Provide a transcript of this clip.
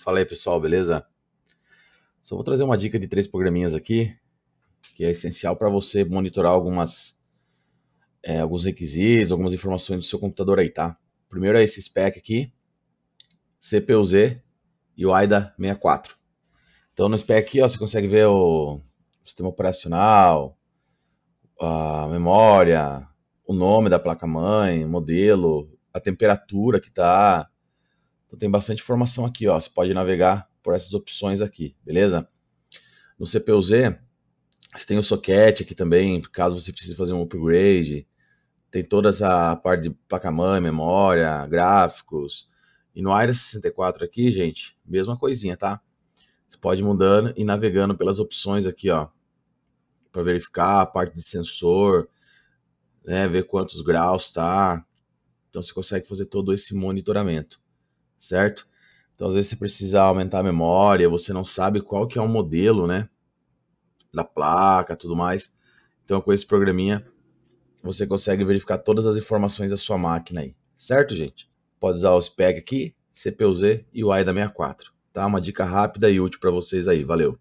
Fala aí, pessoal, beleza? Só vou trazer uma dica de 3 programinhas aqui, que é essencial para você monitorar alguns requisitos, algumas informações do seu computador aí, tá? O primeiro é esse spec aqui, CPU-Z e o AIDA64. Então no spec aqui, ó, você consegue ver o sistema operacional, a memória, o nome da placa-mãe, o modelo, a temperatura que tá. Então tem bastante informação aqui, ó. Você pode navegar por essas opções aqui, beleza? No CPU-Z, você tem o soquete aqui também, caso você precise fazer um upgrade. Tem toda essa parte de placa-mãe, memória, gráficos. E no AIDA64 aqui, gente, mesma coisinha, tá? Você pode ir mudando e navegando pelas opções aqui, ó. Para verificar a parte de sensor, né? Ver quantos graus tá. Então você consegue fazer todo esse monitoramento, certo? Então às vezes você precisa aumentar a memória, você não sabe qual que é o modelo, né, da placa, tudo mais. Então com esse programinha você consegue verificar todas as informações da sua máquina aí, certo, gente? Pode usar o spec aqui, CPU-Z e o AIDA64, tá? Uma dica rápida e útil para vocês aí, valeu!